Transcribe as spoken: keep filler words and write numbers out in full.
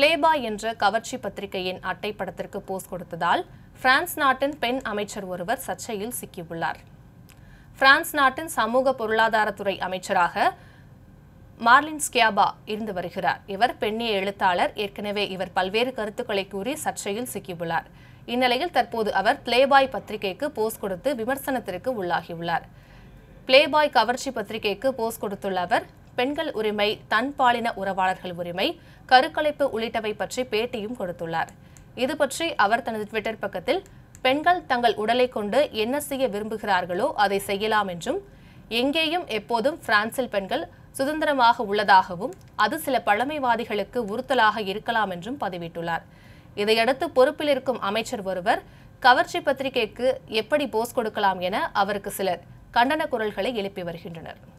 Playboy என்ற கவர்ச்சி பத்திரிகையின் அட்டை படத்திற்கு போஸ் கொடுத்ததால் பிரான்ஸ் நாட்டின் பெண் அமைச்சர் ஒருவர் சர்ச்சையில் சிக்கியுள்ளார். பிரான்ஸ் நாட்டின் சமூக பொருளாதாரத்துறை அமைச்சராக மார்லின் ஸ்கியாபா இருந்து வருகிறார். இவர் பெண்ணிய எழுத்தாளர். ஏற்கனவே இவர் பல்வேறு கருத்துக்களை கூறி சர்ச்சையில் சிக்கியுள்ளார். இந்நிலையில் தற்போது அவர் பிளேபாய் பத்திரிகைக்கு போஸ் கொடுத்து விமர்சனத்திற்கு உள்ளாகியுள்ளார். பிளேபாய் கவர்ச்சி பத்திரிகைக்கு போஸ் கொடுத்துள்ள அவர் பெண்கள் உரிமை, தன்பாலின உறவாளர்கள் உரிமை, கருக்கலைப்பு உள்ளிட்டவை பற்றி பேட்டியும் கொடுத்துள்ளார். இது பற்றி அவர் தனது ட்விட்டர் பக்கத்தில் பெண்கள் தங்கள் உடலை கொண்டு என்ன செய்ய விரும்புகிறார்களோ அதை செய்யலாம் என்றும், எங்கேயும் எப்போதும் பிரான்சில் பெண்கள் சுதந்திரமாக உள்ளதாகவும் அது சில பழமைவாதிகளுக்கு உறுத்தலாக இருக்கலாம் என்றும் பதிவிட்டுள்ளார். இதையடுத்து பொறுப்பில் இருக்கும் அமைச்சர் ஒருவர் கவர்ச்சி பத்திரிகைக்கு எப்படி போஸ் கொடுக்கலாம் என அவருக்கு சிலர் கண்டன குரல்களை எழுப்பி வருகின்றனர்.